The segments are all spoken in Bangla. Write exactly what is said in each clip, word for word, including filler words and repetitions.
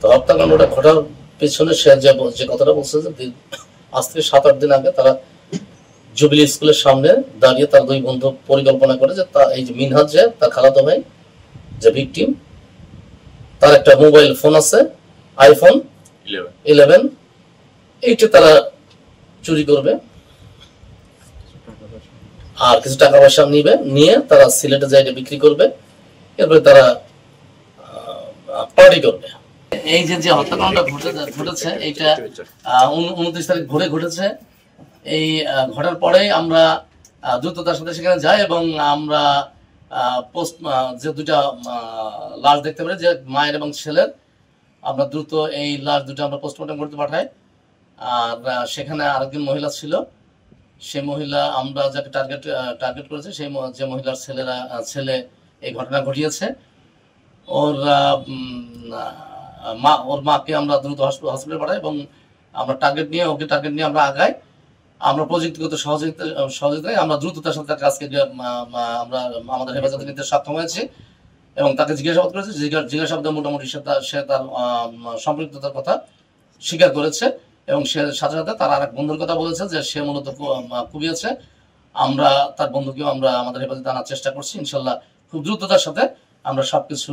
তো হত্যাকাণ্ডটা ঘটার পেছনে সে যে কথাটা বলছে যে আজ থেকে সাত আট দিন আগে তারা জুবিলি স্কুলের সামনে দাঁড়িয়ে তার দুই বন্ধু পরিকল্পনা করে যে তা এই যে মিনহাজ যে তার খালাতো ভাই যে ভিকটিম তার একটা মোবাইল ফোন আছে আইফোন ইলেভেন এইটা তারা চুরি করবে আর কিছু টাকা পয়সা নিবে নিয়ে তারা সিলেটে যাইতে বিক্রি করবে এরপর তারা পার্টি করবে এই যে যে হত্যাকাণ্ডটা ঘটেছে এটা উনত্রিশ তারিখ ভোরে ঘটেছে এই ঘটনার পরে আমরা দ্রুততার সাথে সেখানে যাই এবং আমরা পোস্ট যে দুটো লাশ দেখতে পারি যে মায়ের এবং ছেলের আমরা দ্রুত এই লাশ দুটো আমরা পোস্টমর্টম করতে পাঠাই আর সেখানে আরেকজন মহিলা ছিল সেই মহিলা আমরা যাকে টার্গেট টার্গেট করেছে সেই যে মহিলার ছেলেরা ছেলে এই ঘটনা ঘটিয়েছে ওর মা ওর মাকে আমরা দ্রুত হসপিটালে পাঠাই এবং আমরা টার্গেট নিয়ে ওকে টার্গেট নিয়ে আমরা আগাই আমরা প্রযুক্তিগত সহযোগিতা সহযোগিতায় আমরা দ্রুততার সাথে কাজকে আমরা আমাদের হেফাজতে নিতে সক্ষম হয়েছি এবং তাকে জিজ্ঞাসাবাদ করেছে জিজ্ঞাসাবাদ মোটামুটি সে তার সম্পৃক্ততার কথা স্বীকার করেছে এবং সে সাথে সাথে তার আরেক বন্ধুর কথা বলেছে যে সে মূলত কুবিয়েছে আমরা তার বন্ধুকেও আমরা আমাদের হেফাজতে আনার চেষ্টা করছি ইনশাল্লাহ খুব দ্রুততার সাথে আমরা সবকিছু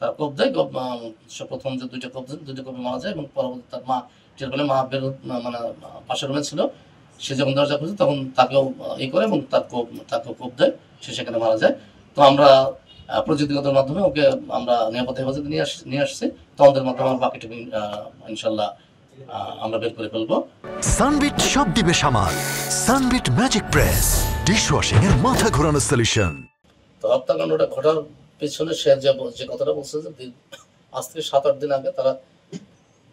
তার কোপ দেয় প্রথম যে দুইটা কোপ দুইটা কোপে মারা যায় এবং পরবর্তী তার মা টের পেলে মা বের মানে পাশের রুমে ছিল সে যখন দরজা খুঁজে তখন তাকেও ই করে এবং তার কোপ তাকেও কোপ দেয় সে সেখানে মারা যায় তো আমরা প্রযুক্তিগত মাধ্যমে ওকে আমরা নিরাপত্তা হেফাজতে নিয়ে আসছি নিয়ে আসছি তদন্তের মাধ্যমে আমরা বাকিটা ইনশাল্লাহ আমরা বের করে ফেলবো সানবিট সব দিবে সামাল সানবিট ম্যাজিক প্রেস ডিশওয়াশিং এর মাথা ঘোরানো সলিউশন তো হত্যাকাণ্ডটা ঘটার পেছনে সে যে কথাটা বলছে যে আজ থেকে সাত আট দিন আগে তারা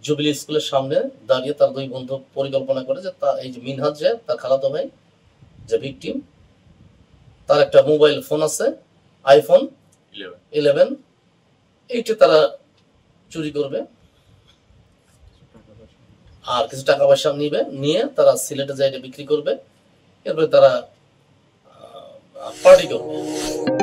জুবিলি স্কুলের সামনে দাঁড়িয়ে তার দুই বন্ধু পরিকল্পনা করে যে তা এই যে মিনহাজ যে তার খালাতো ভাই যে ভিকটিম তার একটা মোবাইল ফোন আছে আইফোন ইলেভেন এইটা তারা চুরি করবে আর কিছু টাকা পয়সা নিবে নিয়ে তারা সিলেটে যাইতে বিক্রি করবে এরপরে তারা পার্টি করবে